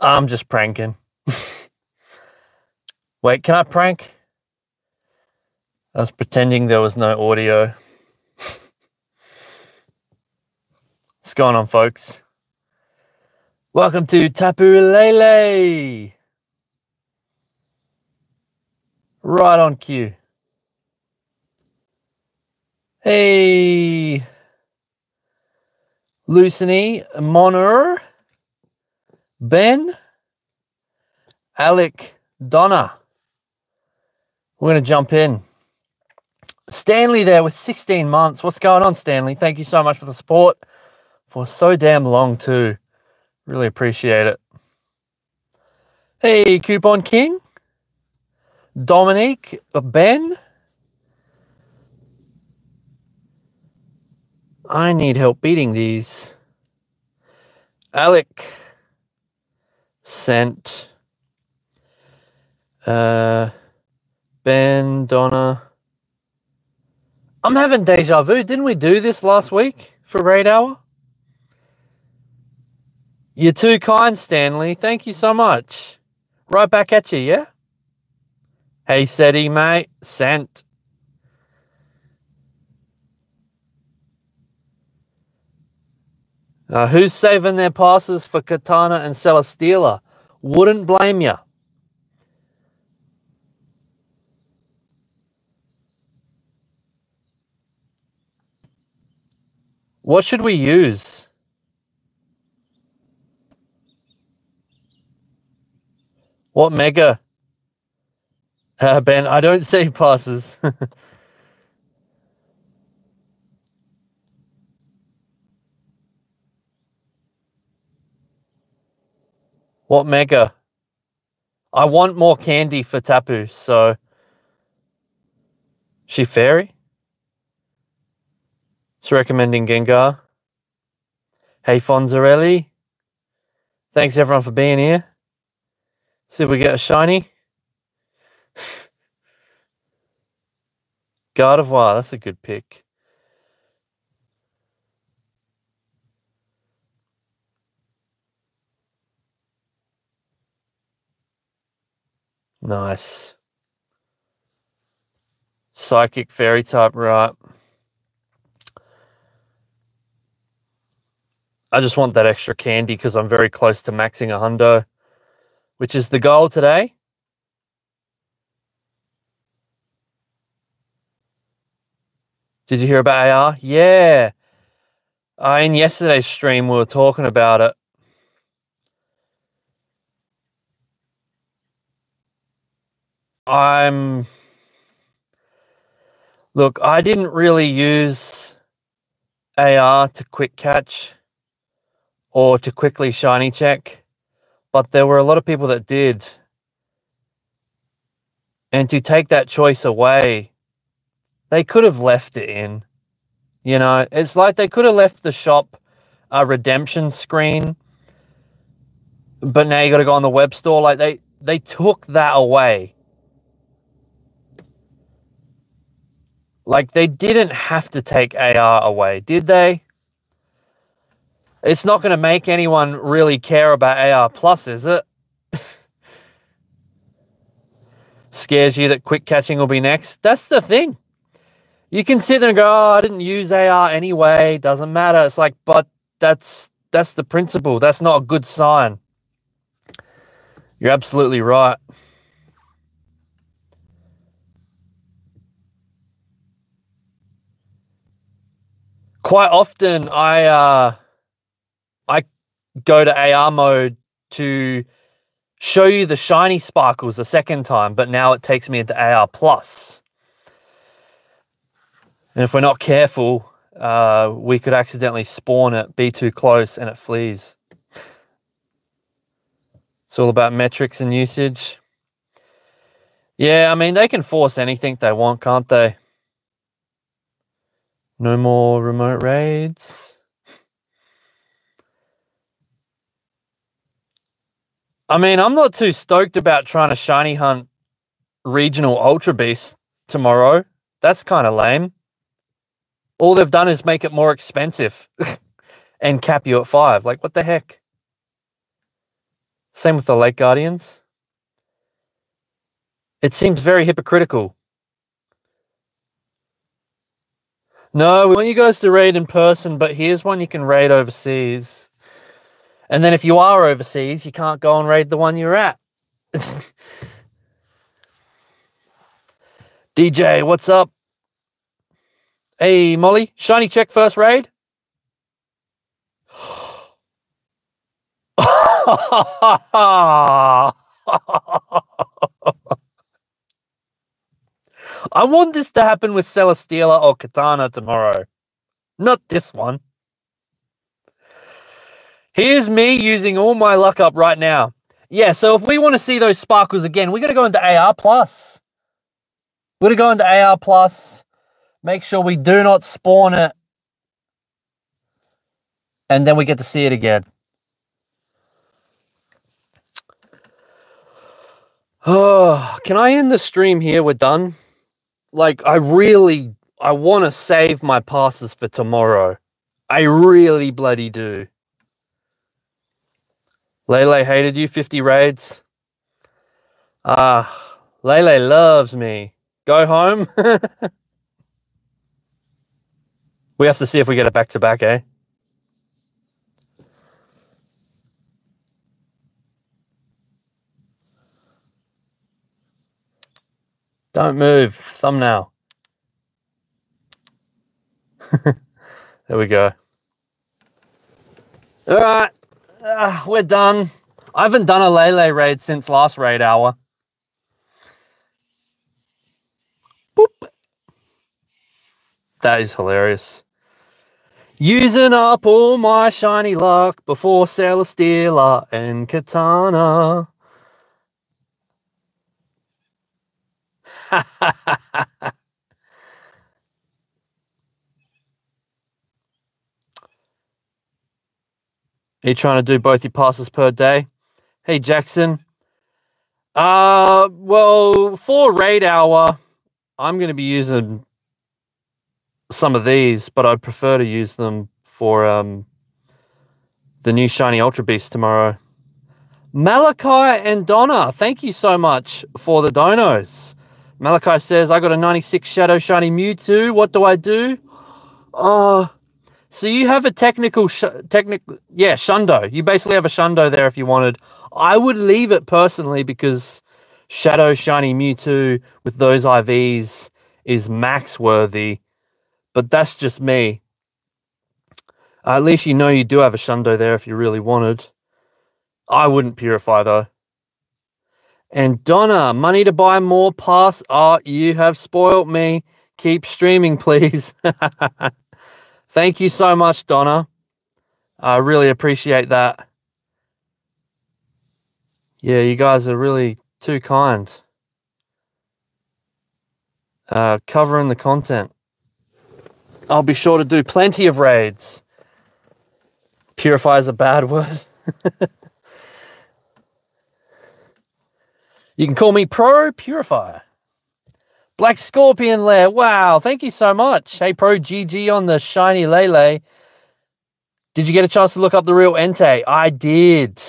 I'm just pranking. Wait, can I prank? I was pretending there was no audio. What's going on, folks? Welcome to Tapu Lele. Right on cue. Hey, Lucini Monur, Ben, Alec, Donna. We're going to jump in. Stanley there with 16 months. What's going on, Stanley? Thank you so much for the support for so damn long, too. Really appreciate it. Hey, Coupon King, Dominique, Ben. I need help beating these. Alec sent Ben, Donna. I'm having deja vu. Didn't we do this last week for Raid Hour? You're too kind, Stanley. Thank you so much. Right back at you, yeah? Hey, Seti, mate. Sent. Who's saving their passes for Katana and Celesteela? Wouldn't blame ya. What should we use? What mega? Ben, I don't save passes. What mega? I want more candy for Tapu, so... She fairy? It's recommending Gengar. Hey, Fonzarelli. Thanks, everyone, for being here. See if we get a shiny. Gardevoir, that's a good pick. Nice. Psychic fairy type, right. I just want that extra candy because I'm very close to maxing a hundo, which is the goal today. Did you hear about AR? Yeah. In yesterday's stream, we were talking about it. Look, I didn't really use AR to quick catch or to quickly shiny check, but there were a lot of people that did. And to take that choice away, they could have left it in. You know, it's like they could have left the shop a redemption screen, but now you got to go on the web store. Like they took that away. Like, they didn't have to take AR away, did they? It's not going to make anyone really care about AR+, is it? Scares you that quick catching will be next. That's the thing. You can sit there and go, oh, I didn't use AR anyway. Doesn't matter. It's like, but that's the principle. That's not a good sign. You're absolutely right. Quite often, I go to AR mode to show you the shiny sparkles the second time, but now it takes me into AR+. And if we're not careful, we could accidentally spawn it, be too close, and it flees. It's all about metrics and usage. Yeah, I mean, they can force anything they want, can't they? No more remote raids. I mean, I'm not too stoked about trying to shiny hunt regional Ultra Beast tomorrow. That's kind of lame. All they've done is make it more expensive and cap you at 5. Like, what the heck? Same with the Light Guardians. It seems very hypocritical. No, we want you guys to raid in person, but here's one you can raid overseas. And then if you are overseas, you can't go and raid the one you're at. DJ, what's up? Hey, Molly, shiny check first raid. I want this to happen with Celesteela or Katana tomorrow. Not this one. Here's me using all my luck up right now. Yeah, so if we want to see those sparkles again, we're going to go into AR+. We're going to go into AR+. Make sure we do not spawn it. And then we get to see it again. Oh, can I end the stream here? We're done. Like, I want to save my passes for tomorrow. I really bloody do. Lele hated you, 50 raids. Ah, Lele loves me. Go home. We have to see if we get it back-to-back, eh? Don't move. Thumbnail. There we go. All right. We're done. I haven't done a Lele raid since last raid hour. Boop. That is hilarious. Using up all my shiny luck before Celesteela and Katana. Are you trying to do both your passes per day? Hey, Jackson. Well, for raid hour, I'm going to be using some of these, but I'd prefer to use them for the new Shiny Ultra Beast tomorrow. Malachi and Donna, thank you so much for the donos. Malachi says, I got a 96 Shadow Shiny Mewtwo. What do I do? So you have a Shundo. You basically have a Shundo there if you wanted. I would leave it personally because Shadow Shiny Mewtwo with those IVs is max worthy. But that's just me. At least you know you do have a Shundo there if you really wanted. I wouldn't Purify though. And Donna, money to buy more pass. Oh, you have spoiled me. Keep streaming, please. Thank you so much, Donna. I really appreciate that. Yeah, you guys are really too kind. Covering the content. I'll be sure to do plenty of raids. Purify is a bad word. You can call me Pro Purifier. Black Scorpion Lair. Wow, thank you so much. Hey, Pro GG on the shiny Lele. Did you get a chance to look up the real Entei? I did.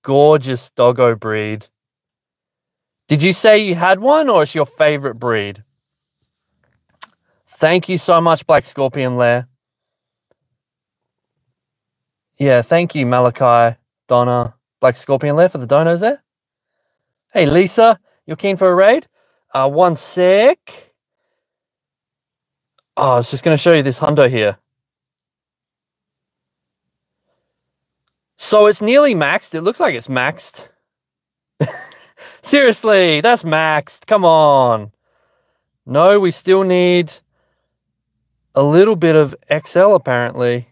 Gorgeous doggo breed. Did you say you had one or it's your favorite breed? Thank you so much, Black Scorpion Lair. Yeah, thank you, Malachi, Donna, Black Scorpion Lair for the donos there. Hey, Lisa, you're keen for a raid? One sec. Oh, I was just going to show you this Hundo here. So it's nearly maxed. It looks like it's maxed. Seriously, that's maxed. Come on. No, we still need a little bit of XL apparently.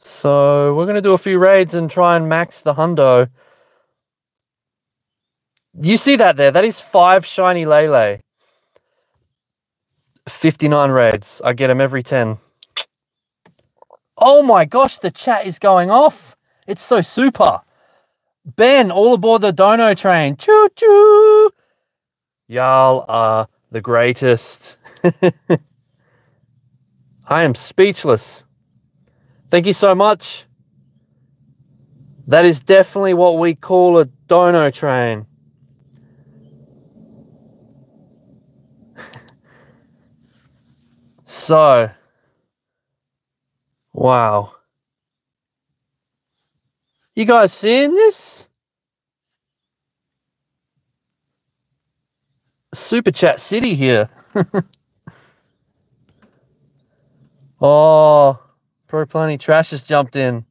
So we're going to do a few raids and try and max the Hundo. You see that there? That is 5 shiny Lele. 59 raids. I get them every 10. Oh my gosh, the chat is going off. It's so super. Ben, all aboard the dono train. Choo choo. Y'all are the greatest. I am speechless. Thank you so much. That is definitely what we call a dono train. So, wow. You guys seeing this? Super Chat City here. Oh, ProPlanty Trash has jumped in.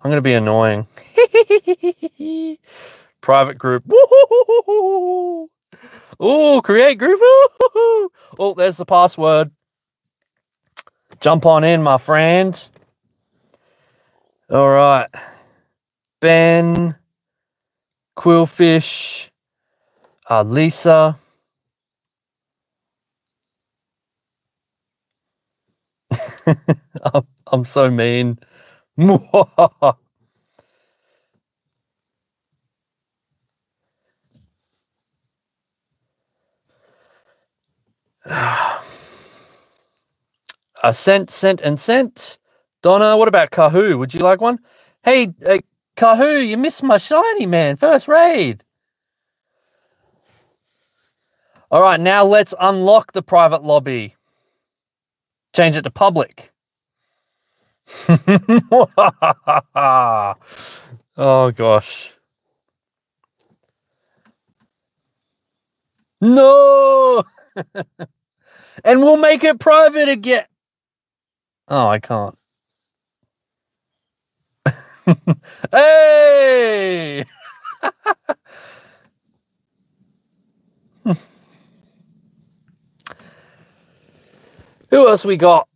I'm going to be annoying. Private group. Woo-hoo-hoo-hoo-hoo. Oh, create group. Woo-hoo-hoo. Oh, there's the password. Jump on in, my friend. All right. Ben, Quillfish, Lisa. I'm so mean. Sent. Donna, what about Kahoo? Would you like one? Hey, Kahoo, you missed my shiny, man. First raid. All right, now let's unlock the private lobby. Change it to public. Oh gosh. No. And we'll make it private again. Oh, I can't. Hey. Who else we got?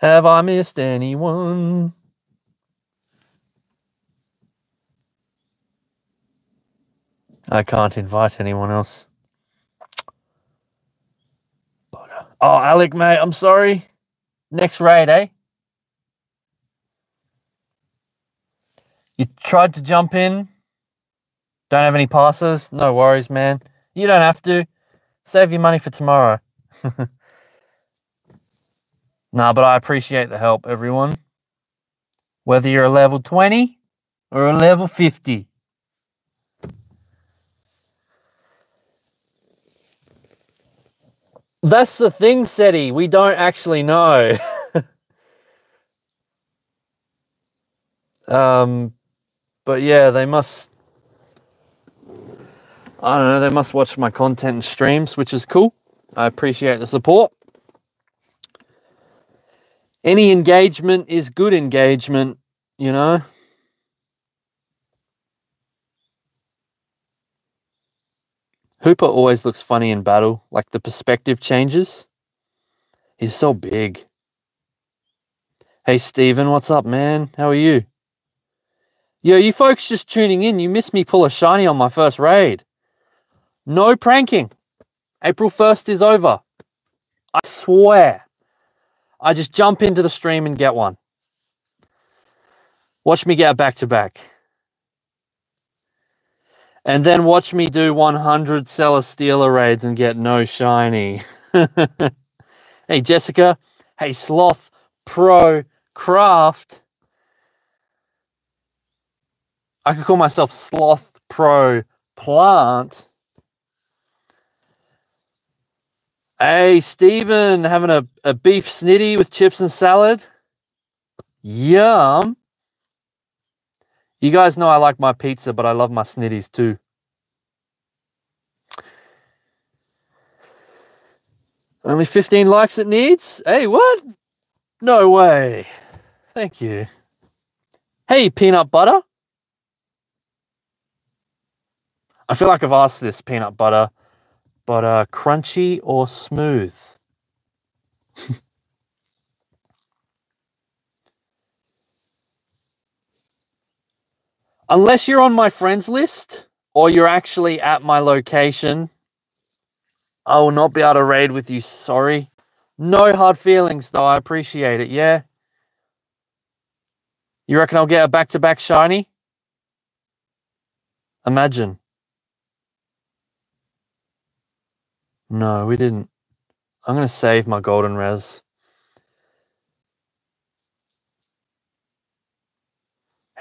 Have I missed anyone? I can't invite anyone else. Oh, Alec, mate, I'm sorry. Next raid, eh? You tried to jump in. Don't have any passes. No worries, man. You don't have to. Save your money for tomorrow. Nah, but I appreciate the help, everyone. Whether you're a level 20 or a level 50. That's the thing, Seti. We don't actually know. But yeah, they must... I don't know. They must watch my content and streams, which is cool. I appreciate the support. Any engagement is good engagement, you know. Hooper always looks funny in battle, like the perspective changes. He's so big. Hey, Steven, what's up, man? How are you? Yo, you folks just tuning in, you missed me pull a shiny on my first raid. No pranking. April 1st is over. I swear. I just jump into the stream and get one. Watch me get back-to-back. And then watch me do 100 Celesteela raids and get no shiny. Hey, Jessica. Hey, Sloth Pro Craft. I could call myself Sloth Pro Plant. Hey, Steven, having a beef snitty with chips and salad. Yum. You guys know I like my pizza, but I love my snitties too. Only 15 likes it needs? Hey, what? No way. Thank you. Hey, peanut butter. I feel like I've asked this, peanut butter, but crunchy or smooth? Unless you're on my friends list or you're actually at my location, I will not be able to raid with you, sorry. No hard feelings, though. I appreciate it, yeah? You reckon I'll get a back-to-back shiny? Imagine. No, we didn't. I'm going to save my golden res.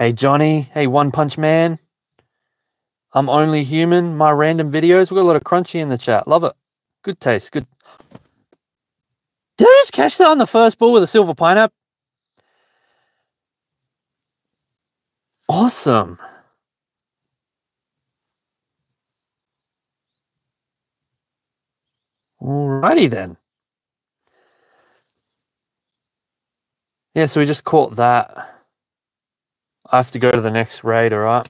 Hey Johnny, hey One Punch Man. I'm only human, my random videos. We've got a lot of crunchy in the chat. Love it. Good taste, good. Did I just catch that on the first ball with a silver pineapple? Awesome. Alrighty then. Yeah, so we just caught that. I have to go to the next raid, alright?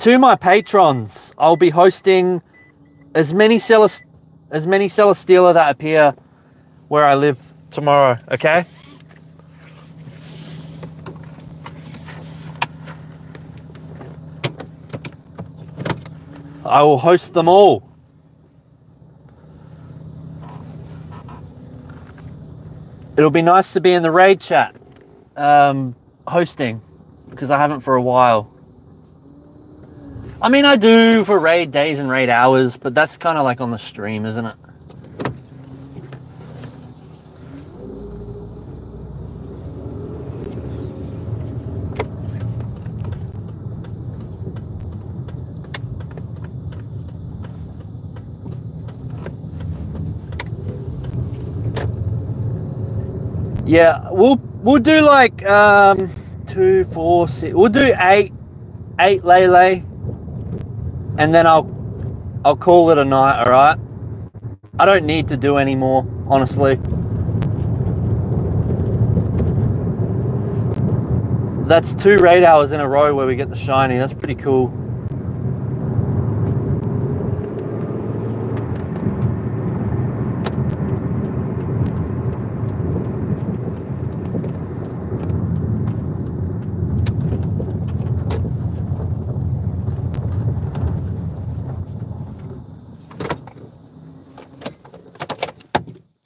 To my patrons, I'll be hosting as many Celesteela that appear where I live tomorrow, okay? I will host them all. It'll be nice to be in the raid chat, hosting, because I haven't for a while. I mean, I do for raid days and raid hours, but that's kind of like on the stream, isn't it? Yeah, we'll do like 2, 4, 6. We'll do 8 Lele, and then I'll call it a night. All right, I don't need to do any more, honestly. That's 2 raid hours in a row where we get the shiny. That's pretty cool.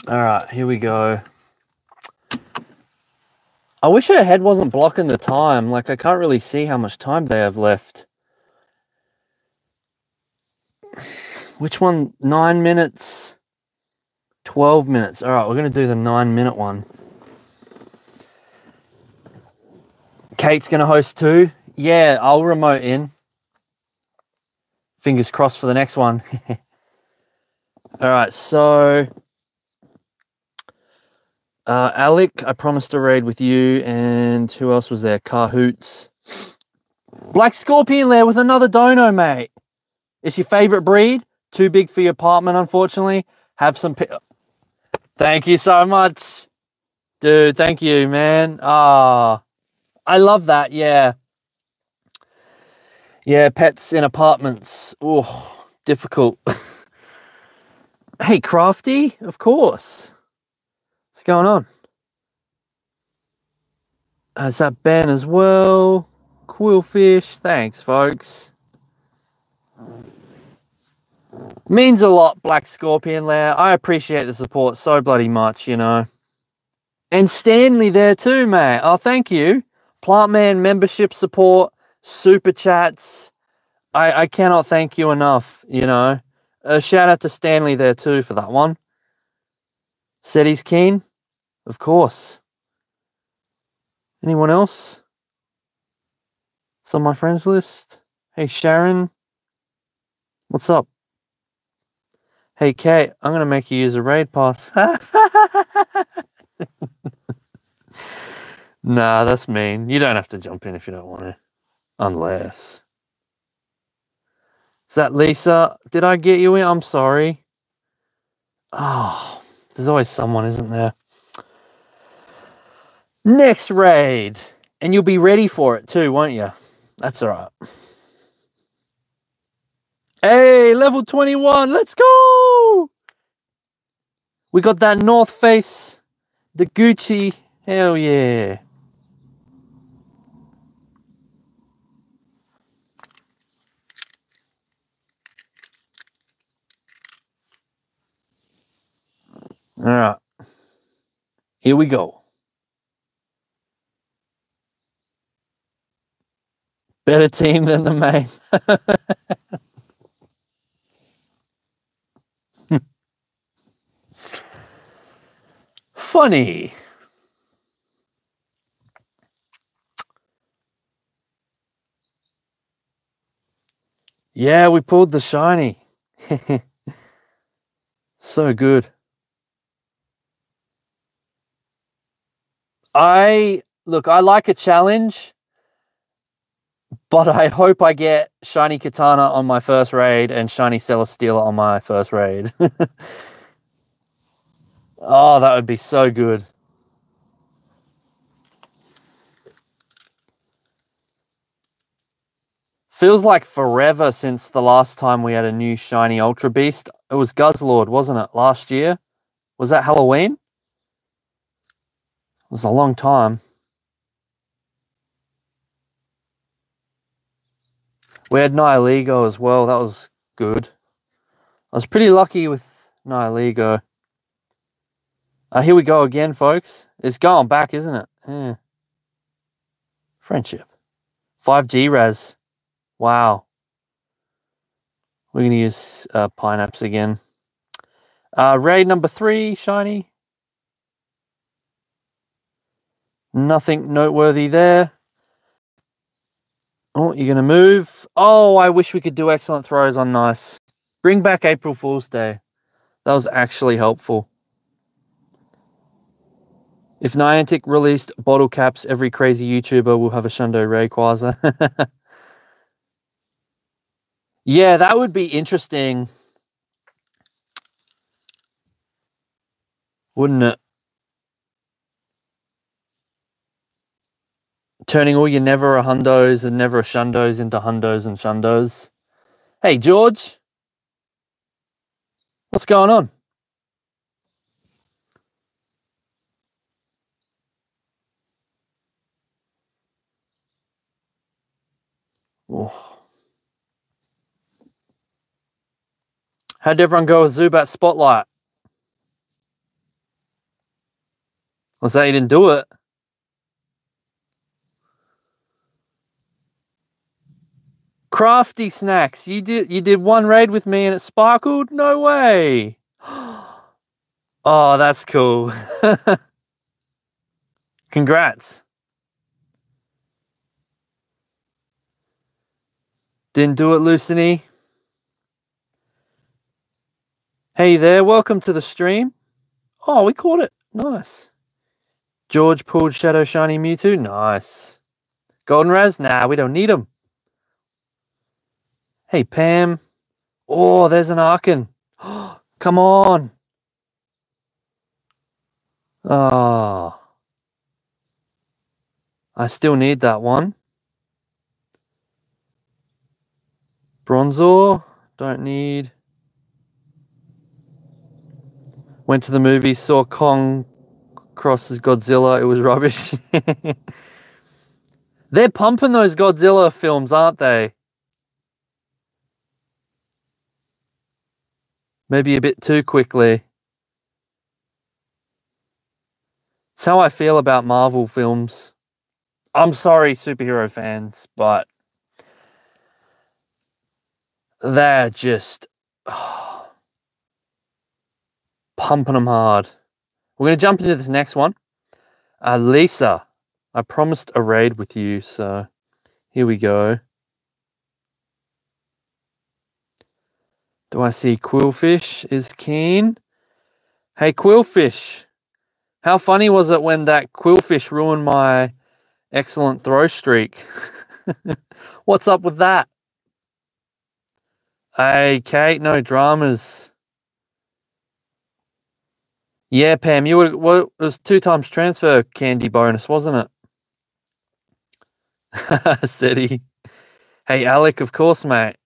All right, here we go. I wish her head wasn't blocking the time. Like, I can't really see how much time they have left. Which one? 9 minutes, 12 minutes. All right, we're going to do the 9-minute one. Kate's going to host too. Yeah, I'll remote in. Fingers crossed for the next one. All right, so... Alec, I promised a raid with you, and who else was there? Cahoots. Black Scorpion there with another dono, mate. It's your favorite breed. Too big for your apartment, unfortunately. Have some... Thank you so much. Dude, thank you, man. Ah, I love that, yeah. Yeah, pets in apartments. Oh, difficult. Hey, Crafty, of course. What's going on? Is that Ben as well? Quillfish. Thanks, folks. Means a lot, Black Scorpion Lair. I appreciate the support so bloody much, you know. And Stanley there too, mate. Oh, thank you. Plantman membership support, super chats. I cannot thank you enough, you know. A shout out to Stanley there too for that one. Said he's keen? Of course. Anyone else? It's on my friends list. Hey, Sharon. What's up? Hey, Kate, I'm going to make you use a raid pass. Nah, that's mean. You don't have to jump in if you don't want to. Unless. Is that Lisa? Did I get you in? I'm sorry. Oh, there's always someone, isn't there? Next raid. And you'll be ready for it too, won't you? That's all right. Hey, level 21. Let's go. We got that North Face. The Gucci. Hell yeah. All right, here we go. Better team than the main. funny. Yeah, we pulled the shiny. So good. Look, I like a challenge, but I hope I get shiny Katana on my first raid and shiny Celesteela on my first raid. Oh, that would be so good. Feels like forever since the last time we had a new shiny Ultra Beast. It was Guzzlord, wasn't it, last year? Was that Halloween? It was a long time. We had Nihilego as well. That was good. I was pretty lucky with Nihilego. Here we go again, folks. It's going back, isn't it? Yeah. Friendship. 5G Raz. Wow. We're going to use Pineapps again. Raid number 3, shiny. Nothing noteworthy there. Oh, you're going to move. Oh, I wish we could do excellent throws on Nice. Bring back April Fool's Day. That was actually helpful. If Niantic released bottle caps, every crazy YouTuber will have a Shundo Rayquaza. Yeah, that would be interesting, wouldn't it? Turning all your never a hundos and never a shundos into hundos and shundos. Hey, George. What's going on? Oh. How'd everyone go with Zubat Spotlight? Was that you didn't do it? Crafty Snacks. You did one raid with me and it sparkled? No way. Oh, that's cool. Congrats. Didn't do it, Lucini. Hey there, welcome to the stream. Oh, we caught it. Nice. George pulled Shadow Shiny Mewtwo. Nice. Golden Raz? Nah, we don't need him. Hey, Pam. Oh, there's an Arcan. Oh, come on. Oh. I still need that one. Bronzor? Don't need... Went to the movie, saw Kong crosses Godzilla. It was rubbish. They're pumping those Godzilla films, aren't they? Maybe a bit too quickly. It's how I feel about Marvel films. I'm sorry, superhero fans, but they're just... pumping them hard. We're going to jump into this next one. Lisa, I promised a raid with you, so here we go. Do I see Quillfish is keen? Hey, Quillfish. How funny was it when that Quillfish ruined my excellent throw streak? What's up with that? Hey, Kate, no dramas. Yeah, Pam, you were, well, it was 2 times transfer candy bonus, wasn't it? Said he. Hey, Alec, of course, mate.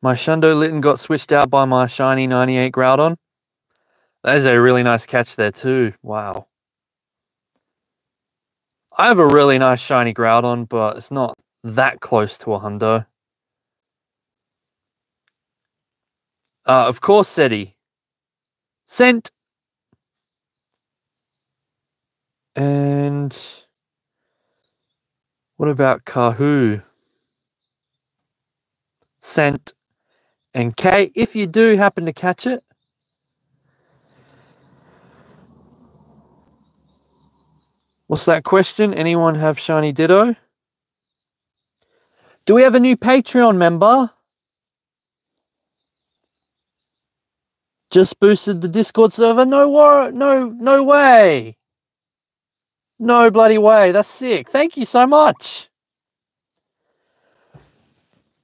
My Shundo Litten got switched out by my shiny 98 Groudon. That is a really nice catch there too. Wow. I have a really nice shiny Groudon, but it's not that close to a hundo. Of course, said he. Sent. And what about Kahoo? Sent. And Kay, if you do happen to catch it, what's that question? Anyone have Shiny Ditto? Do we have a new Patreon member? Just boosted the Discord server. No way. No bloody way. That's sick. Thank you so much.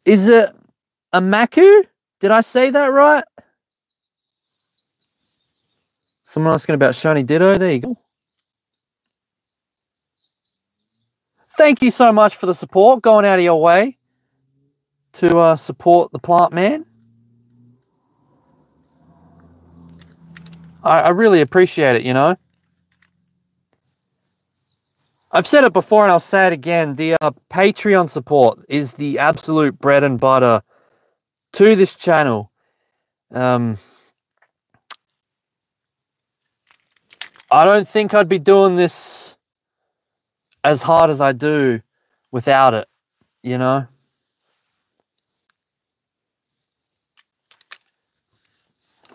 Is it a Maku? Did I say that right? Someone asking about Shiny Ditto. There you go. Thank you so much for the support, going out of your way to support the plant man. I really appreciate it, you know. I've said it before and I'll say it again. The Patreon support is the absolute bread and butter to this channel. I don't think I'd be doing this as hard as I do without it, you know?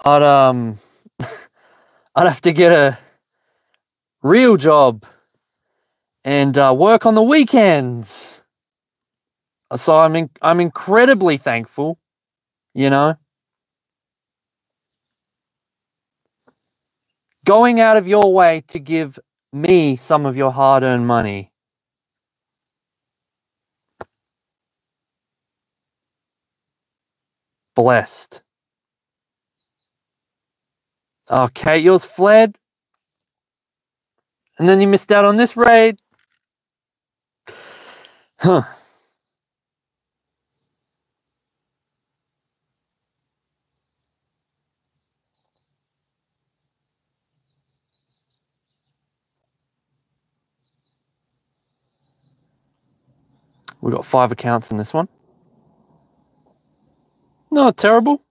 I'd have to get a real job and work on the weekends. So I'm incredibly thankful, you know? Going out of your way to give me some of your hard-earned money. Blessed. Okay, yours fled. And then you missed out on this raid. Huh. We've got 5 accounts in this one. Not terrible.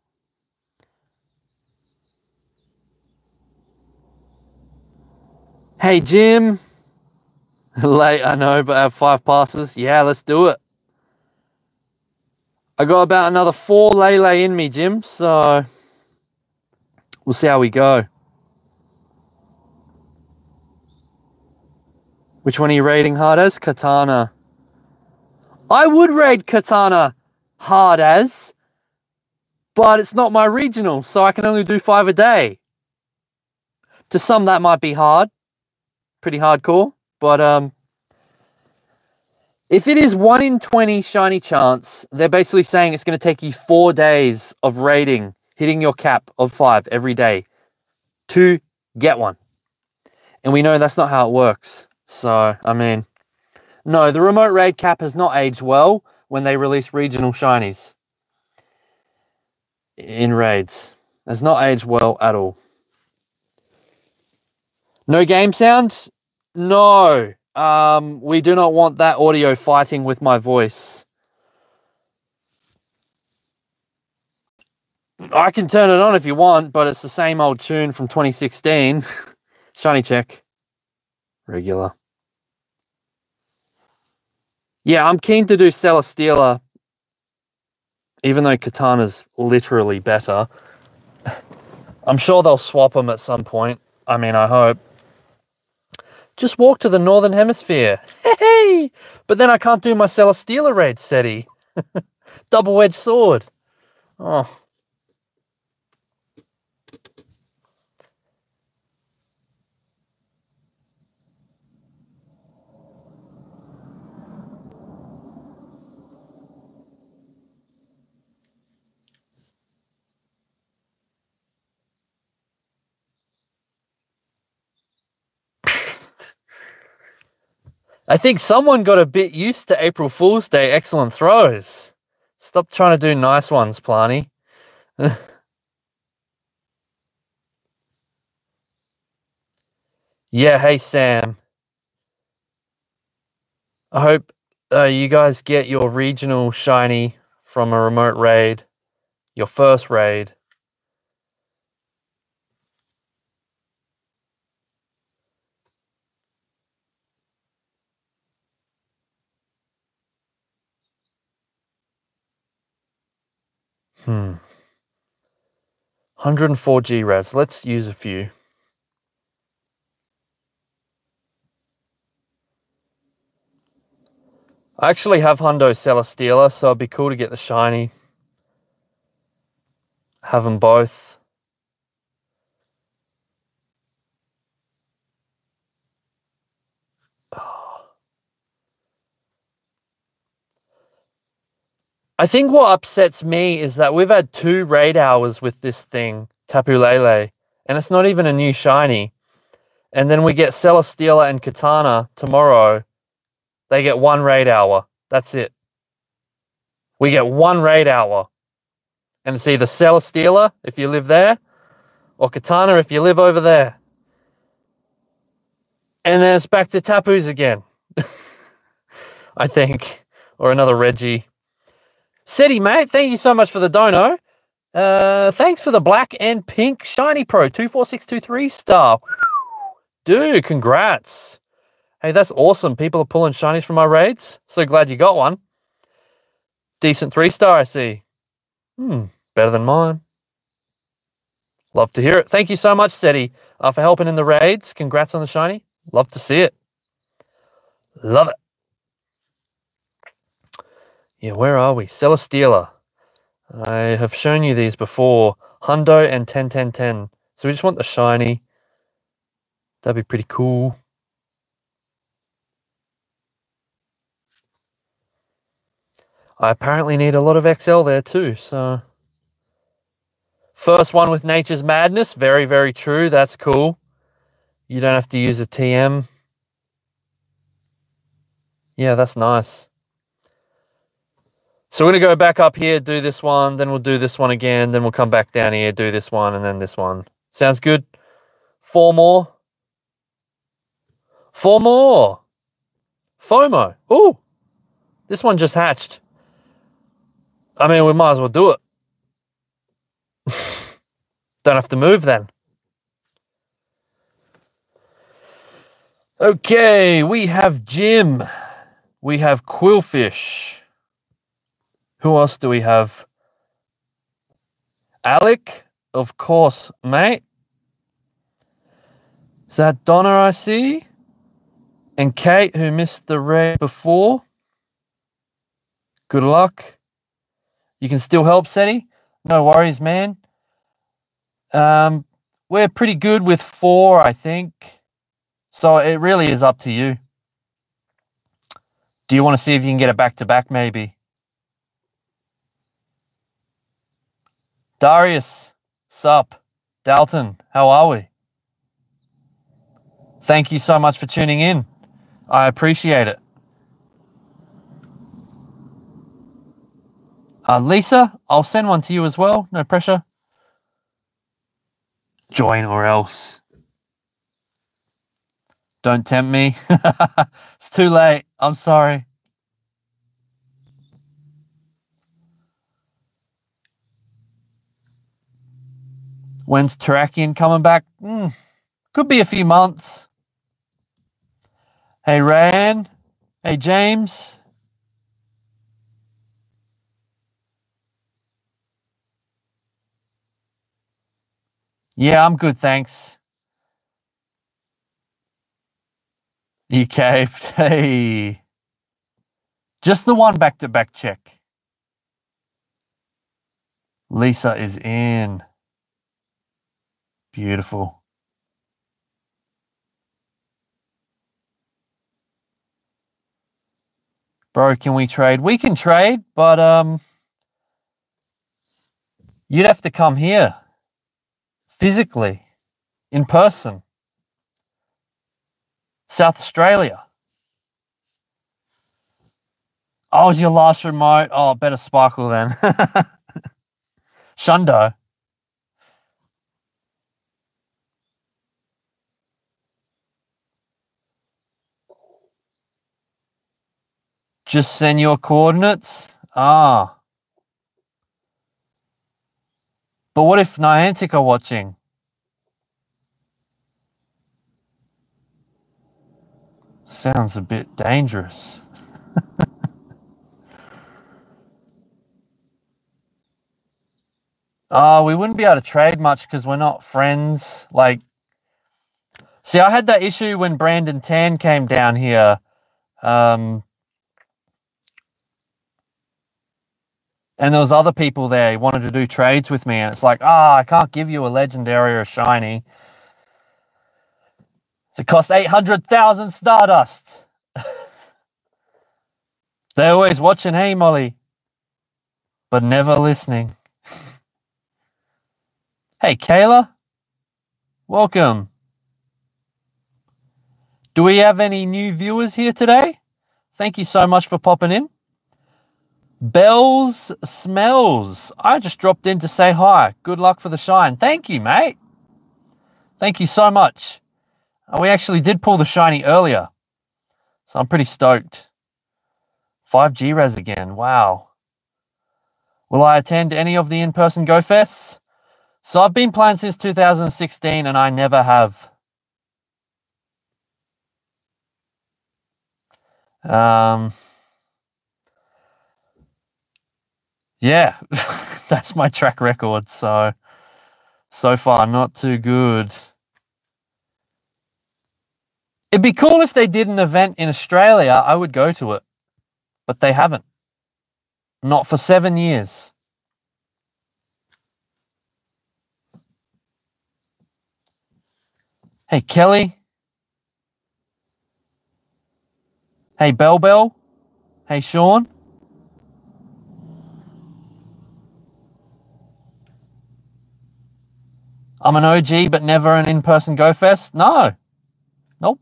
Hey, Jim. Late, I know, but I have 5 passes. Yeah, let's do it. I got about another 4 Lele in me, Jim, so we'll see how we go. Which one are you raiding hard as? Katana. I would raid Katana hard as, but it's not my regional, so I can only do 5 a day. To some, that might be hard, pretty hardcore, but if it is 1 in 20 shiny chance, they're basically saying it's going to take you 4 days of raiding, hitting your cap of 5 every day to get one. And we know that's not how it works, so, I mean... No, the remote raid cap has not aged well when they release regional shinies in raids. It's not aged well at all. No game sound? No. We do not want that audio fighting with my voice. I can turn it on if you want, but it's the same old tune from 2016. Shiny check. Regular. Yeah, I'm keen to do Celesteela, even though Katana's literally better. I'm sure they'll swap them at some point. I mean, I hope. Just walk to the Northern Hemisphere. Hey! But then I can't do my Celesteela raid, steady. Double-edged sword. Oh. I think someone got a bit used to April Fool's Day excellent throws. Stop trying to do nice ones, Plani. Yeah, hey, Sam. I hope you guys get your regional shiny from a remote raid, your first raid. 104 G-Raz. Let's use a few. I actually have Hundo Celesteela, so it'd be cool to get the shiny. Have them both. I think what upsets me is that we've had 2 raid hours with this thing, Tapu Lele, and it's not even a new shiny. And then we get Celesteela and Katana tomorrow. They get 1 raid hour. That's it. We get 1 raid hour. And it's either Celesteela, if you live there, or Katana, if you live over there. And then it's back to Tapu's again. I think. Or another Reggie. City, mate, thank you so much for the dono. Thanks for the black and pink shiny pro, 24623 star. Dude, congrats. Hey, that's awesome. People are pulling shinies from my raids. So glad you got one. Decent 3-star, I see. Better than mine. Love to hear it. Thank you so much, City, for helping in the raids. Congrats on the shiny. Love to see it. Love it. Yeah, where are we? Celesteela. I have shown you these before. Hundo and 10-10-10. So we just want the shiny. That'd be pretty cool. I apparently need a lot of XL there too, so. First one with Nature's Madness. Very, very true. That's cool. You don't have to use a TM. Yeah, that's nice. So we're going to go back up here, do this one, then we'll do this one again, then we'll come back down here, do this one, and then this one. Sounds good. 4 more. 4 more. FOMO. Ooh. This one just hatched. I mean, we might as well do it. Don't have to move then. Okay, we have Jim. We have Quillfish. Who else do we have? Alec, of course, mate. Is that Donna I see? And Kate, who missed the raid before. Good luck. You can still help, Seti. No worries, man. We're pretty good with 4, I think. So it really is up to you. Do you want to see if you can get a back-to-back, maybe? Darius, sup, Dalton, how are we? Thank you so much for tuning in. I appreciate it. Lisa, I'll send one to you as well, no pressure. Join or else. Don't tempt me. It's too late, I'm sorry. When's Terrakion coming back? Could be a few months. Hey, Ryan. Hey, James. Yeah, I'm good, thanks. You caved. Hey. Just the one back-to-back check. Lisa is in. Beautiful. Bro, can we trade? We can trade, but you'd have to come here physically, in person. South Australia. Oh, it was your last remote. Oh, better sparkle then. Shundo. Just send your coordinates? Ah. But what if Niantic are watching? Sounds a bit dangerous. Oh, we wouldn't be able to trade much because we're not friends. Like, see, I had that issue when Brandon Tan came down here. And there was other people there who wanted to do trades with me. And it's like, ah, I can't give you a legendary or a shiny. It costs 800,000 Stardust. They're always watching, hey, Molly. But never listening. Hey, Kayla. Welcome. Do we have any new viewers here today? Thank you so much for popping in. Bells Smells. I just dropped in to say hi. Good luck for the shine. Thank you, mate. Thank you so much. We actually did pull the shiny earlier. So I'm pretty stoked. 5G res again. Wow. Will I attend any of the in-person Go Fests? So I've been playing since 2016 and I never have. Yeah, that's my track record. So far, not too good. It'd be cool if they did an event in Australia. I would go to it, but they haven't. Not for 7 years. Hey, Kelly. Hey, Bell Bell. Hey, Sean. I'm an OG, but never an in-person Go Fest? No. Nope.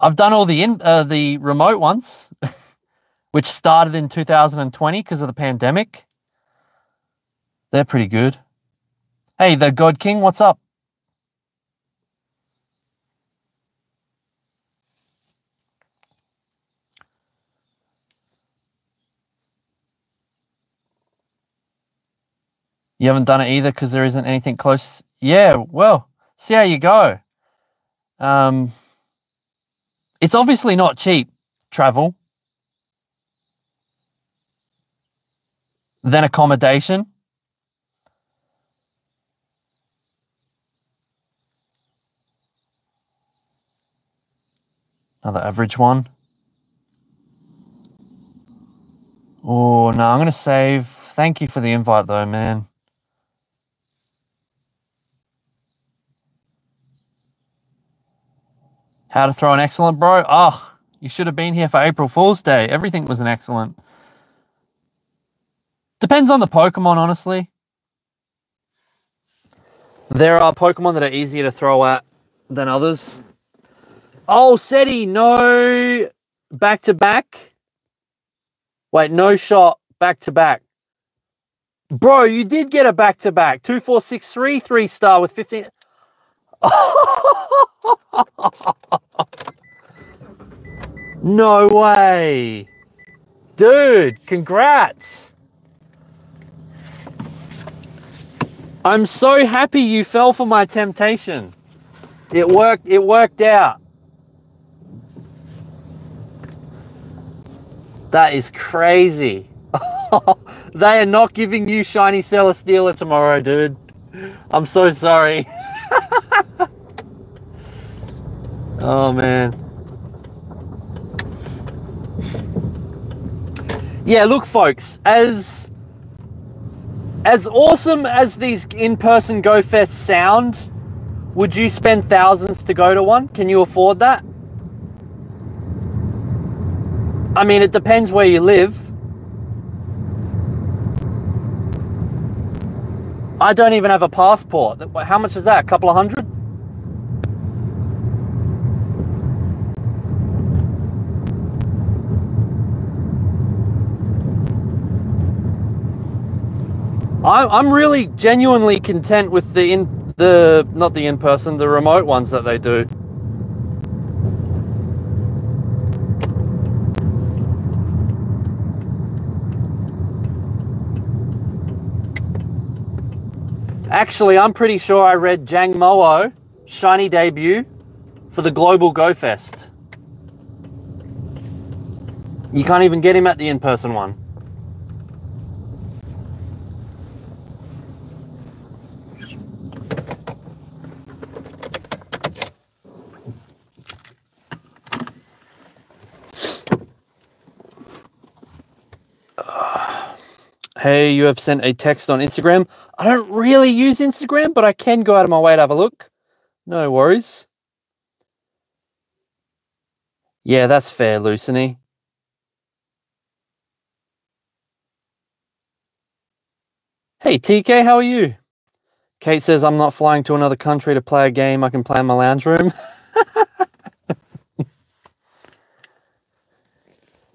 I've done all the remote ones, which started in 2020 because of the pandemic. They're pretty good. Hey, the God King, what's up? You haven't done it either because there isn't anything close. Yeah, well, see how you go. It's obviously not cheap travel. Then accommodation. Another average one. Oh, no, I'm going to save. Thank you for the invite, though, man. How to throw an excellent, bro? Oh, you should have been here for April Fool's Day. Everything was an excellent. Depends on the Pokemon, honestly. There are Pokemon that are easier to throw at than others. Oh, Seti, no back-to-back. Wait, no shot, back-to-back. Bro, you did get a back-to-back. 2, 4, 6, 3, 3-star with 15... No way. Dude, congrats. I'm so happy you fell for my temptation. It worked out. That is crazy. They are not giving you shiny Celesteela tomorrow, dude. I'm so sorry. Oh, man. Yeah, look, folks, as awesome as these in-person Go Fests sound, would you spend thousands to go to one? Can you afford that? I mean, it depends where you live. I don't even have a passport. How much is that? A couple of hundred? I'm really genuinely content with the remote ones that they do. Actually, I'm pretty sure I read Jangmo-o shiny debut for the Global Go Fest. You can't even get him at the in-person one. Hey, you have sent a text on Instagram. I don't really use Instagram, but I can go out of my way to have a look. No worries. Yeah, that's fair, Lucini. Hey, TK, how are you? Kate says, I'm not flying to another country to play a game I can play in my lounge room.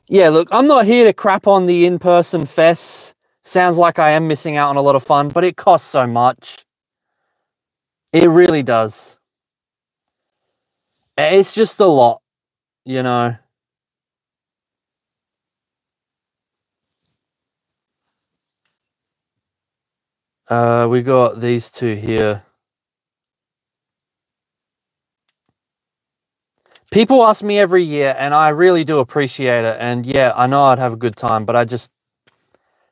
Yeah, look, I'm not here to crap on the in-person fests. Sounds like I am missing out on a lot of fun, but it costs so much. It really does. It's just a lot, you know. We got these two here. People ask me every year, and I really do appreciate it. And yeah, I know I'd have a good time, but I just...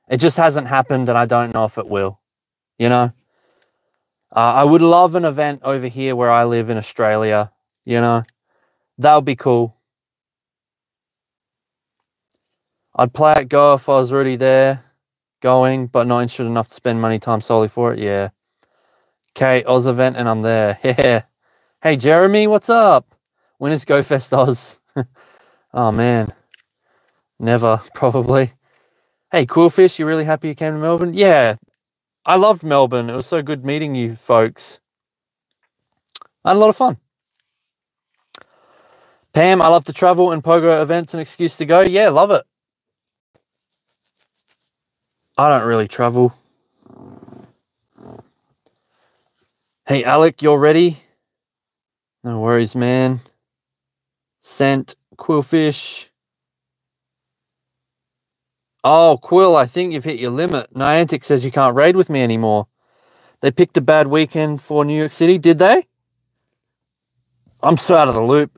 it just hasn't happened, and I don't know if it will, you know? I would love an event over here where I live in Australia, you know? That would be cool. I'd play at Go if I was already there, going, but not interested enough to spend money time solely for it, yeah. Okay, Oz event, and I'm there, yeah. Hey, Jeremy, what's up? When is Go Fest Oz? Oh, man. Never, probably. Hey, Coolfish, you really happy you came to Melbourne? Yeah, I loved Melbourne. It was so good meeting you folks. I had a lot of fun. Pam, I love to travel and pogo events an excuse to go. Yeah, love it. I don't really travel. Hey, Alec, you're ready? No worries, man. Sent Quillfish. Oh, Quill, I think you've hit your limit. Niantic says you can't raid with me anymore. They picked a bad weekend for New York City, did they? I'm so out of the loop.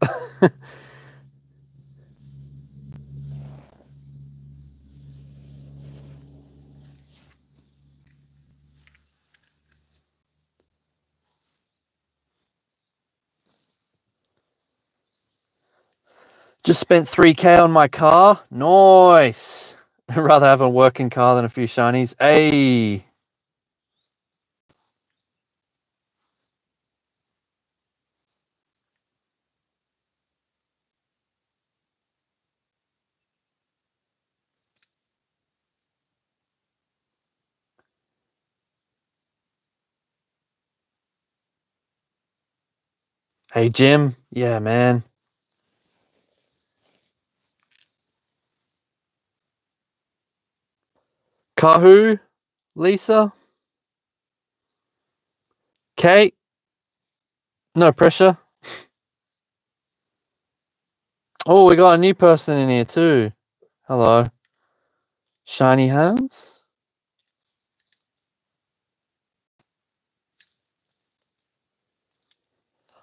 Just spent 3K on my car. Nice. I'd rather have a working car than a few shinies. Hey. Hey, Jim. Yeah, man. Kahu, Lisa, Kate, no pressure. Oh, we got a new person in here too. Hello. Shiny hands.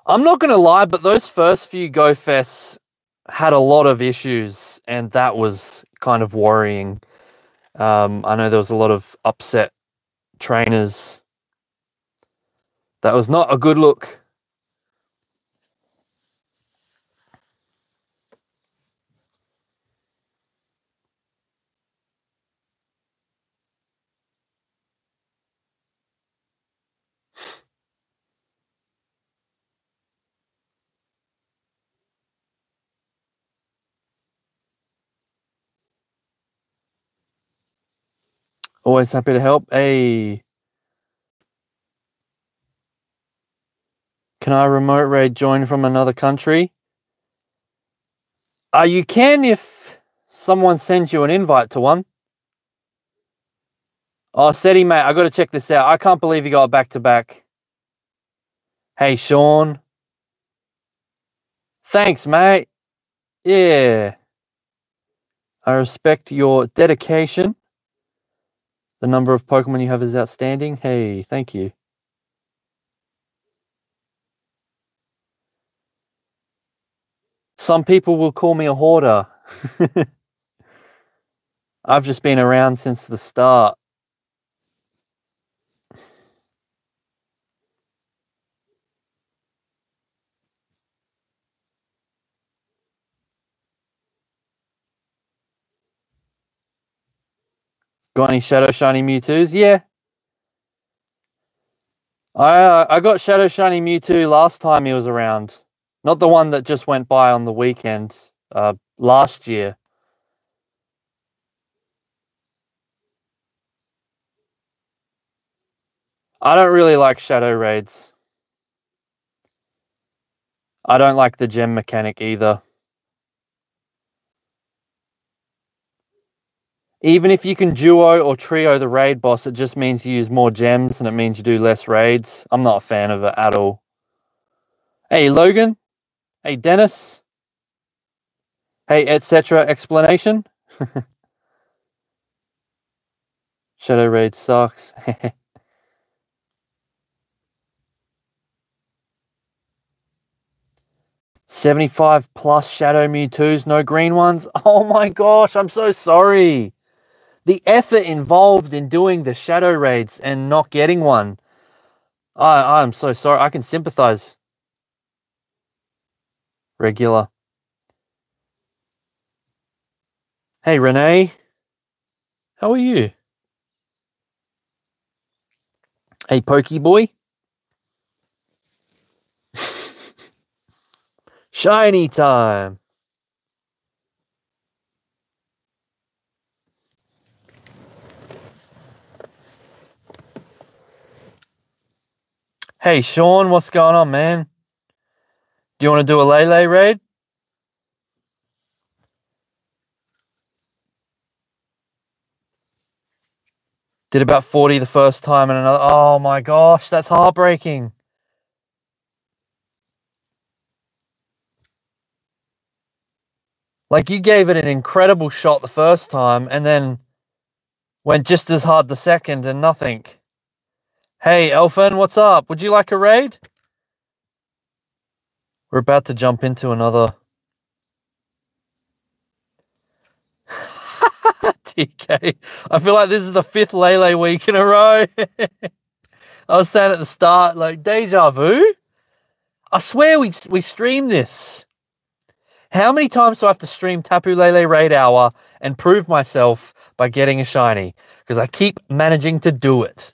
I'm not going to lie, but those first few Go Fests had a lot of issues, and that was kind of worrying. I know there was a lot of upset trainers. That was not a good look. Always happy to help. Hey. Can I remote raid join from another country? You can if someone sends you an invite to one. Oh, Seti, mate, I got to check this out. I can't believe you got back-to-back. Hey, Sean. Thanks, mate. Yeah. I respect your dedication. The number of Pokemon you have is outstanding. Hey, thank you. Some people will call me a hoarder. I've just been around since the start. Got any Shadow Shiny Mewtwo's? Yeah. I got Shadow Shiny Mewtwo last time he was around. Not the one that just went by on the weekend last year. I don't really like Shadow Raids. I don't like the gem mechanic either. Even if you can duo or trio the raid boss, it just means you use more gems and it means you do less raids. I'm not a fan of it at all. Hey, Logan. Hey, Dennis. Hey, etc. Explanation. Shadow raid sucks. +75 Shadow Mewtwo's, no green ones. Oh my gosh, I'm so sorry. The effort involved in doing the Shadow Raids and not getting one. I'm so sorry. I can sympathize. Regular. Hey, Renee. How are you? Hey, Pokeboy. Shiny time. Hey, Sean, what's going on, man? Do you want to do a Lele raid? Did about 40 the first time and another. Oh, my gosh, that's heartbreaking. Like, you gave it an incredible shot the first time and then went just as hard the second and nothing. Hey, Elfin, what's up? Would you like a raid? We're about to jump into another. TK, I feel like this is the 5th Lele week in a row. I was saying at the start, like, deja vu? I swear we streamed this. How many times do I have to stream Tapu Lele Raid Hour and prove myself by getting a shiny? Because I keep managing to do it.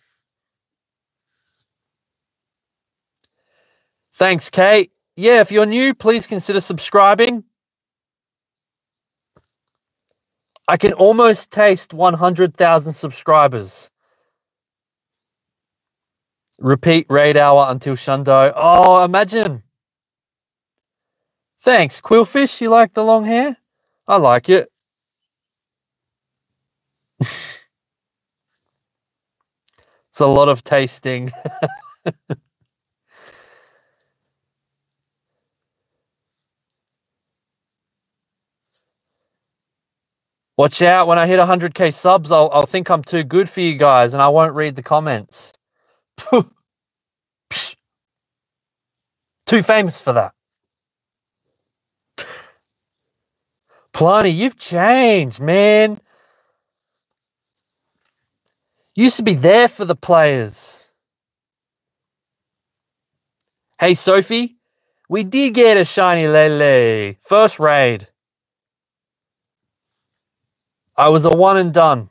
Thanks, Kate. Yeah, if you're new, please consider subscribing. I can almost taste 100,000 subscribers. Repeat raid hour until Shundo. Oh, imagine. Thanks, Quillfish. You like the long hair? I like it. It's a lot of tasting. Watch out, when I hit 100K subs, I'll think I'm too good for you guys and I won't read the comments. Too famous for that. Pliny, you've changed, man. You used to be there for the players. Hey, Sophie, we did get a shiny Lele. First raid. I was a one and done.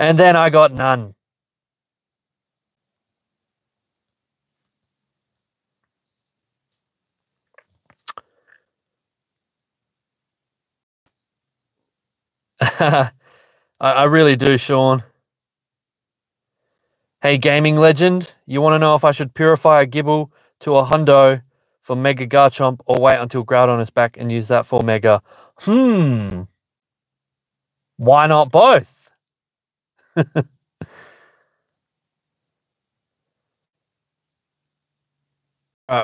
And then I got none. I really do, Sean. Hey, gaming legend, you want to know if I should purify a Gibble to a Hundo for Mega Garchomp or wait until Groudon is back and use that for Mega? Why not both? Alright,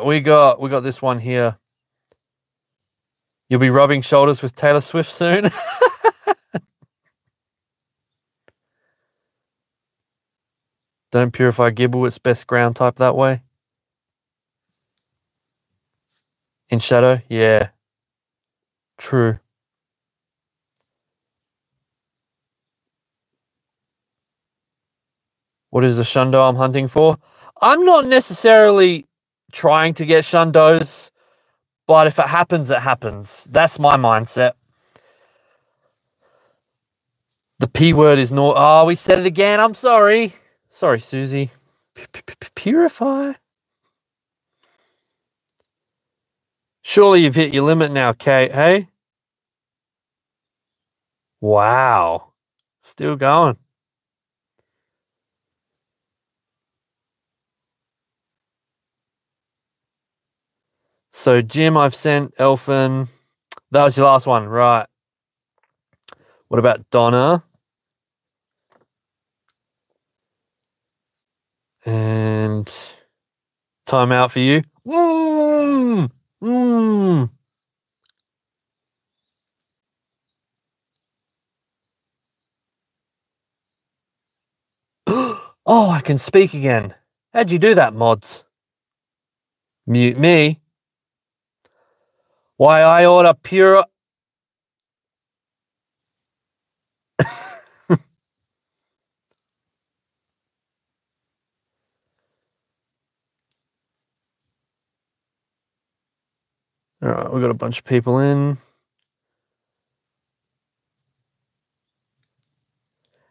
we got this one here. You'll be rubbing shoulders with Taylor Swift soon. Don't purify Gibble, it's best ground type that way. In shadow? Yeah. True. What is the Shundo I'm hunting for? I'm not necessarily trying to get Shundos, but if it happens, it happens. That's my mindset. The P word is not... Oh, we said it again. I'm sorry. Sorry, Susie. Purify. Surely you've hit your limit now, Kate, hey? Wow. Still going. So, Jim, I've sent Elfin. That was your last one, right. What about Donna? And time out for you. Oh, I can speak again. How'd you do that, mods? Mute me. Why I order pure... All right, we've got a bunch of people in.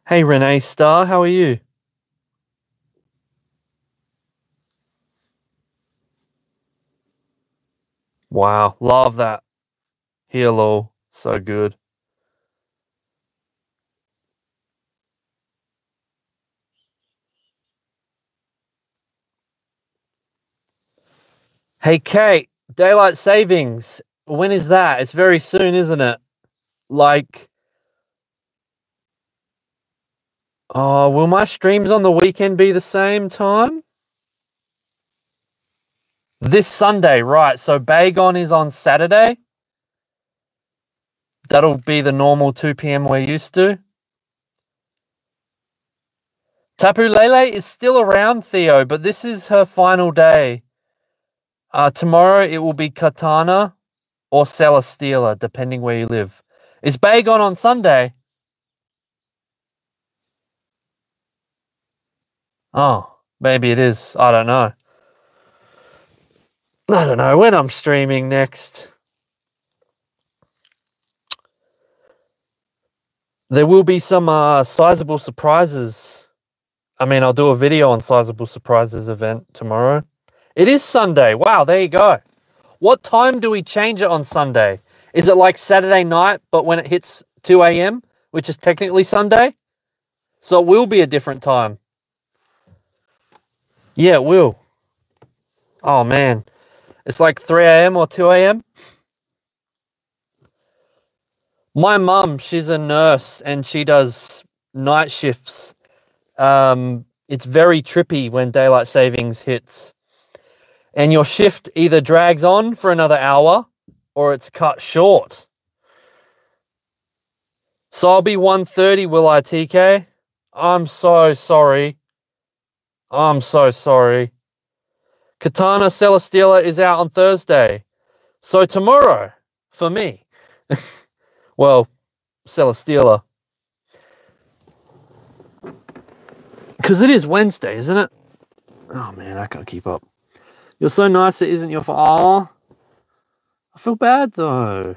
Hey, Renee Star, how are you? Wow, love that. Hello, so good. Hey, Kate. Daylight savings, when is that? It's very soon, isn't it? Like, oh, will my streams on the weekend be the same time? This Sunday, right, so Bagon is on Saturday. That'll be the normal 2 PM we're used to. Tapu Lele is still around, Theo, but this is her final day. Tomorrow it will be Katana or Celesteela, depending where you live. Is Bagon on Sunday? Oh, maybe it is. I don't know. I don't know when I'm streaming next. There will be some sizable surprises. I mean, I'll do a video on sizable surprises event tomorrow. It is Sunday. Wow, there you go. What time do we change it on Sunday? Is it like Saturday night, but when it hits 2 AM, which is technically Sunday? So it will be a different time. Yeah, it will. Oh, man. It's like 3 AM or 2 AM. My mum, she's a nurse, and she does night shifts. It's very trippy when daylight savings hits. And your shift either drags on for another hour or it's cut short. So I'll be 1:30, will I, TK? I'm so sorry. I'm so sorry. Katana Celesteela is out on Thursday. So tomorrow, for me. Well, Celesteela. Because it is Wednesday, isn't it? Oh, man, I can't keep up. You're so nice it isn't your fault. Oh, I feel bad though.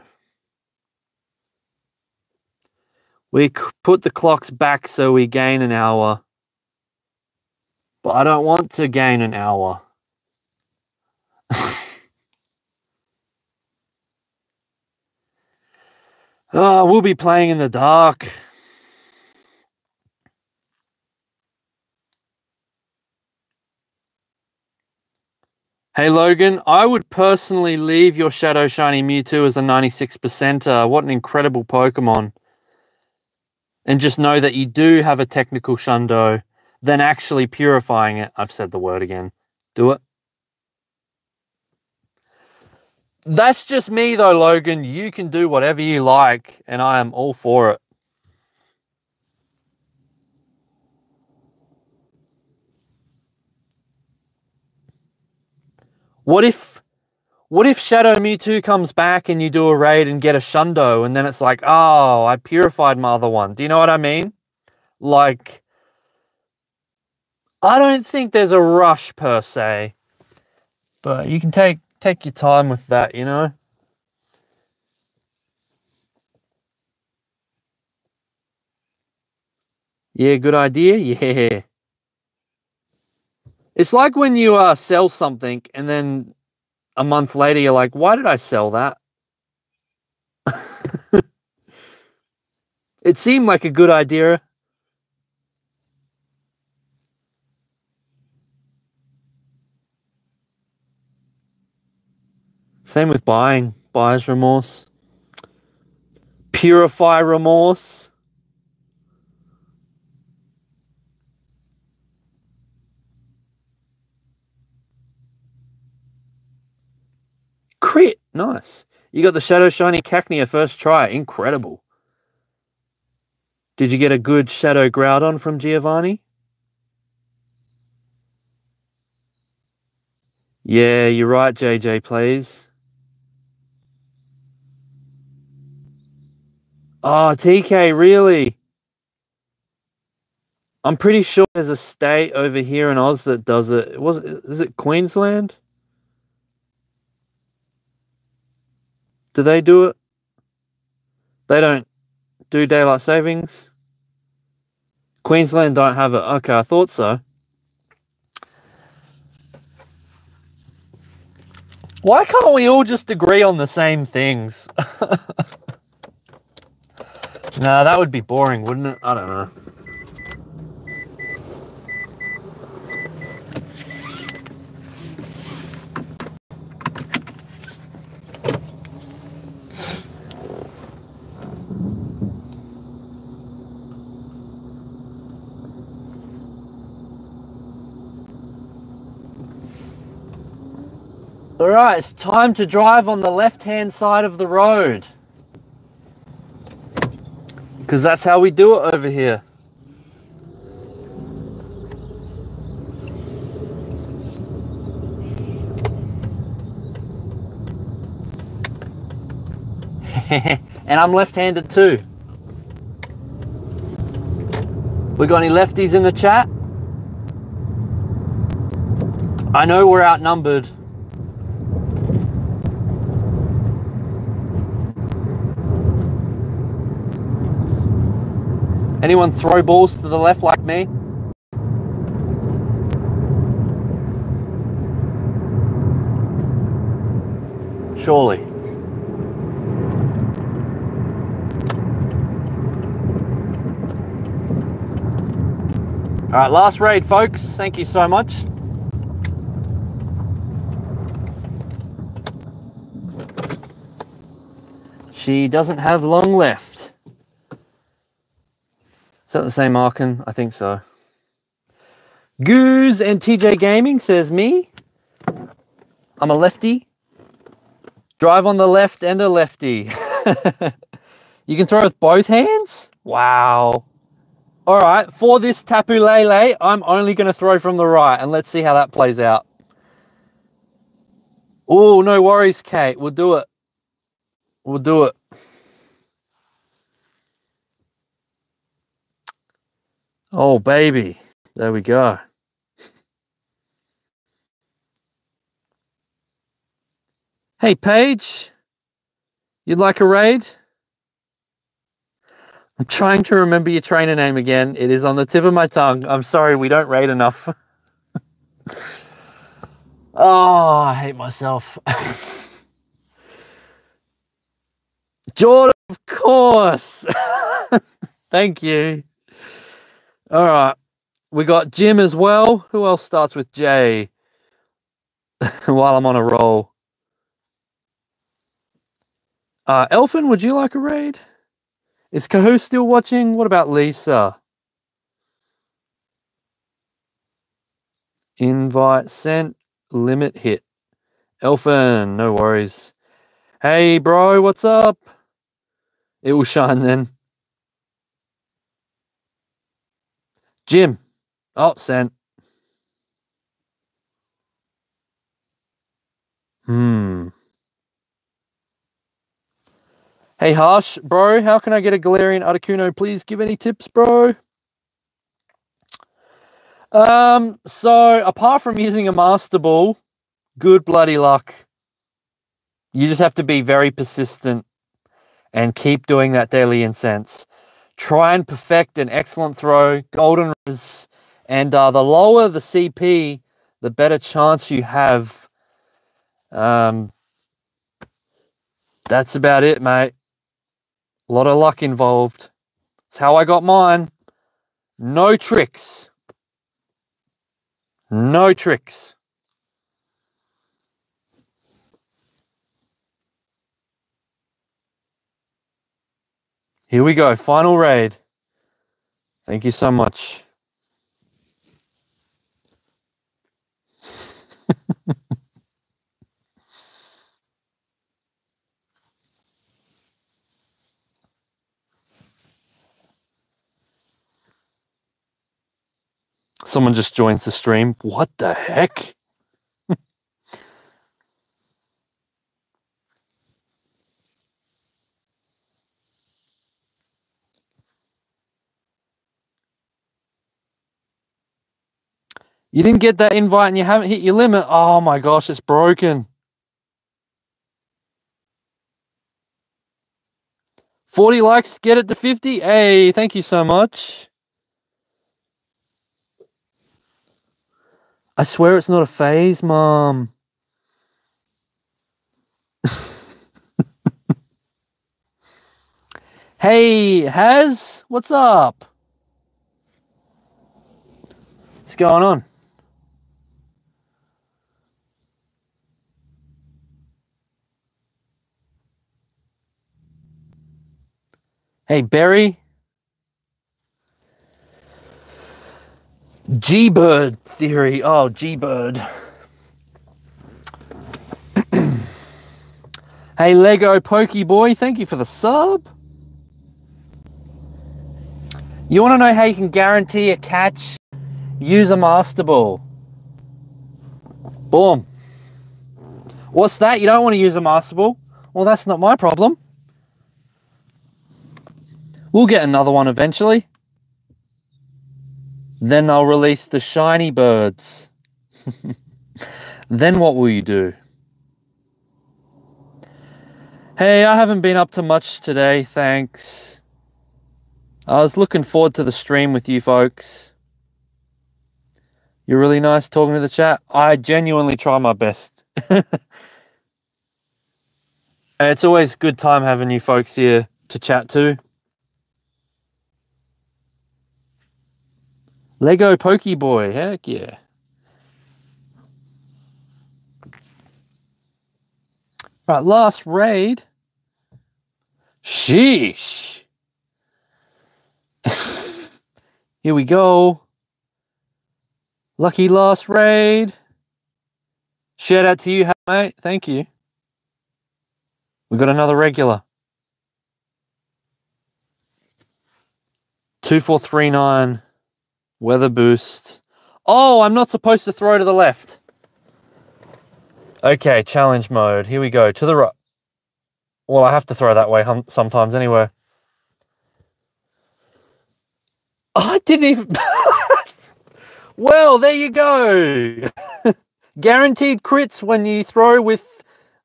We put the clocks back so we gain an hour. But I don't want to gain an hour. Oh, we'll be playing in the dark. Hey, Logan, I would personally leave your Shadow Shiny Mewtwo as a 96%er. What an incredible Pokemon. And just know that you do have a technical Shundo, then actually purifying it. I've said the word again. Do it. That's just me, though, Logan. You can do whatever you like, and I am all for it. What if Shadow Mewtwo comes back and you do a raid and get a Shundo and then it's like, oh, I purified my other one. Do you know what I mean? Like, I don't think there's a rush per se, but you can take your time with that, you know? Yeah, good idea. Yeah. It's like when you sell something and then a month later you're like, why did I sell that? It seemed like a good idea. Same with buying. Buyer's remorse. Purify remorse. Crit. Nice. You got the Shadow Shiny Cacnea first try. Incredible. Did you get a good Shadow Groudon from Giovanni? Yeah, you're right, JJ, please. Oh, TK, really? I'm pretty sure there's a state over here in Oz that does it. Is it Queensland? Do they do it? They don't do daylight savings. Queensland don't have it. Okay, I thought so. Why can't we all just agree on the same things? Nah, that would be boring, wouldn't it? I don't know. All right, it's time to drive on the left-hand side of the road. Because that's how we do it over here. And I'm left-handed too. We got any lefties in the chat? I know we're outnumbered. Anyone throw balls to the left like me? Surely. All right, last raid, folks. Thank you so much. She doesn't have long left. Is that the same Arkan? I think so. Goose and TJ Gaming says me. I'm a lefty. Drive on the left and a lefty. You can throw with both hands? Wow. All right, for this Tapu Lele, I'm only going to throw from the right, and let's see how that plays out. Oh, no worries, Kate. We'll do it. We'll do it. Oh, baby. There we go. Hey, Paige. You'd like a raid? I'm trying to remember your trainer name again. It is on the tip of my tongue. I'm sorry, we don't raid enough. Oh, I hate myself. Jordan, of course. Thank you. All right, we got Jim as well. Who else starts with J? While I'm on a roll. Elfin, would you like a raid? Is Kahoo still watching? What about Lisa? Invite sent, limit hit. Elfin, no worries. Hey, bro, what's up? It will shine then. Jim. Oh, sent. Hey, Harsh, bro, how can I get a Galarian Articuno? Please give any tips, bro. So apart from using a Master Ball, good bloody luck. You just have to be very persistent and keep doing that daily incense. Try and perfect an excellent throw, golden res, and the lower the CP, the better chance you have. That's about it, mate. A lot of luck involved. That's how I got mine. No tricks. No tricks. Here we go. Final raid. Thank you so much. Someone just joins the stream. What the heck? You didn't get that invite and you haven't hit your limit. Oh my gosh, it's broken. 40 likes, get it to 50. Hey, thank you so much. I swear it's not a phase, Mom. Hey, Haz, what's up? What's going on? Hey, Barry. G-Bird theory. Oh, G-Bird. Hey, Lego Pokeboy. Thank you for the sub. You want to know how you can guarantee a catch? Use a Master Ball. Boom. What's that? You don't want to use a Master Ball? Well, that's not my problem. We'll get another one eventually. Then they'll release the shiny birds. Then what will you do? Hey, I haven't been up to much today, thanks. I was looking forward to the stream with you folks. You're really nice talking to the chat. I genuinely try my best. It's always a good time having you folks here to chat to. Lego Pokeboy, heck yeah. Right, last raid. Sheesh. Here we go. Lucky last raid. Shout out to you, mate. Thank you. We got another regular. 2439. Weather boost. Oh, I'm not supposed to throw to the left. Okay, challenge mode. Here we go. To the right. Well, I have to throw that way sometimes anyway. I didn't even... Well, there you go. Guaranteed crits when you throw with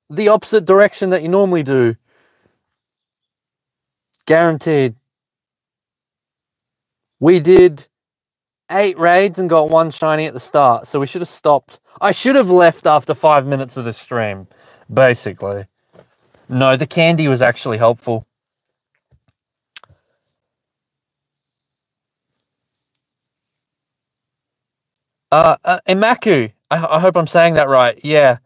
the opposite direction that you normally do. Guaranteed. We did 8 raids and got 1 shiny at the start, so we should have stopped. I should have left after 5 minutes of the stream, basically. No, the candy was actually helpful. Imaku, I hope I'm saying that right, yeah.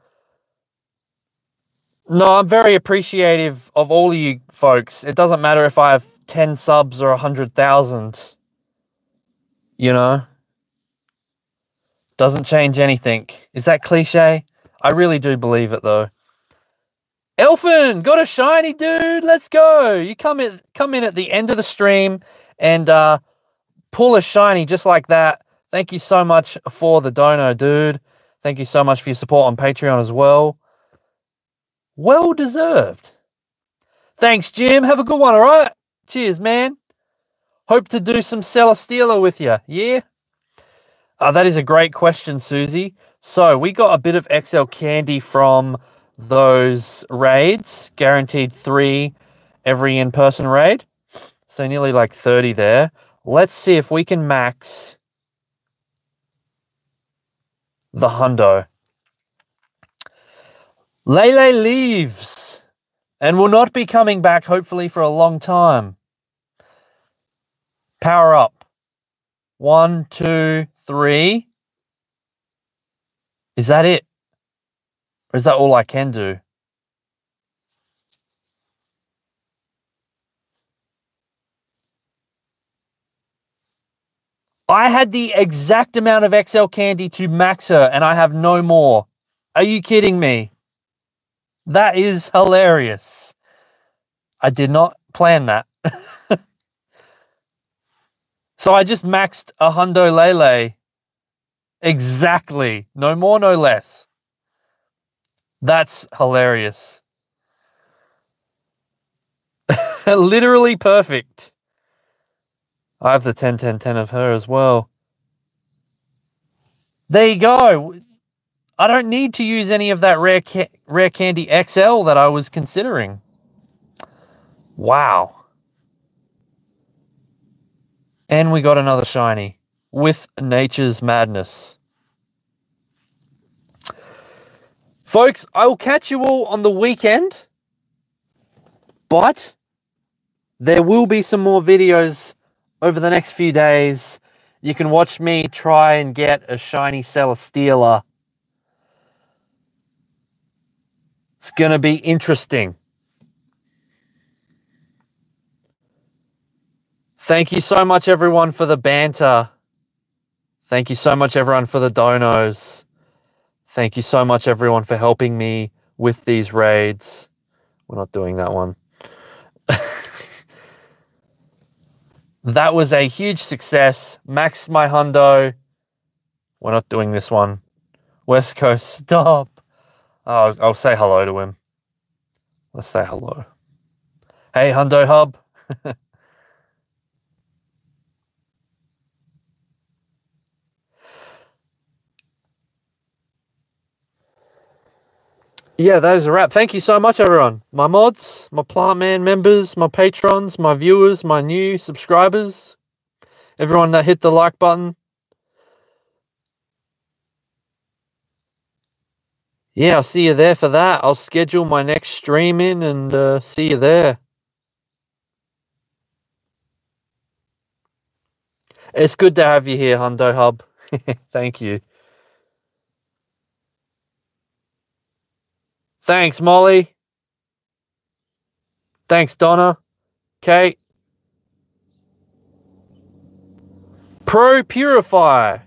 No, I'm very appreciative of all of you folks. It doesn't matter if I have 10 subs or 100,000. You know, doesn't change anything. Is that cliche? I really do believe it though. Elfin, got a shiny, dude. Let's go. You come in at the end of the stream and pull a shiny just like that. Thank you so much for the dono, dude. Thank you so much for your support on Patreon as well. Well deserved. Thanks, Jim. Have a good one, all right? Cheers, man. Hope to do some Celesteela with you, yeah? That is a great question, Susie. So we got a bit of XL candy from those raids, guaranteed 3 every in-person raid. So nearly like 30 there. Let's see if we can max the hundo. Lele leaves and will not be coming back, hopefully, for a long time. Power up. 1, 2, 3. Is that it? Or is that all I can do? I had the exact amount of XL candy to max her, and I have no more. Are you kidding me? That is hilarious. I did not plan that. So I just maxed a Hundo Lele. Exactly. No more, no less. That's hilarious. Literally perfect. I have the 10-10-10 of her as well. There you go. I don't need to use any of that rare candy XL that I was considering. Wow. And we got another shiny with Nature's Madness. Folks, I will catch you all on the weekend, but there will be some more videos over the next few days. You can watch me try and get a shiny Celesteela. It's going to be interesting. Thank you so much, everyone, for the banter. Thank you so much, everyone, for the donos. Thank you so much, everyone, for helping me with these raids. We're not doing that one. That was a huge success. Max my hundo. We're not doing this one. West Coast, stop. Oh, I'll say hello to him. Let's say hello. Hey, Hundo Hub. Yeah, that is a wrap. Thank you so much, everyone. My mods, my Plant Man members, my patrons, my viewers, my new subscribers, everyone that hit the like button. Yeah, I'll see you there for that. I'll schedule my next stream in and see you there. It's good to have you here, Hundo Hub. Thank you. Thanks, Molly. Thanks, Donna. Kate. Pro Purify.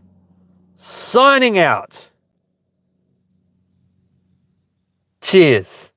Signing out. Cheers.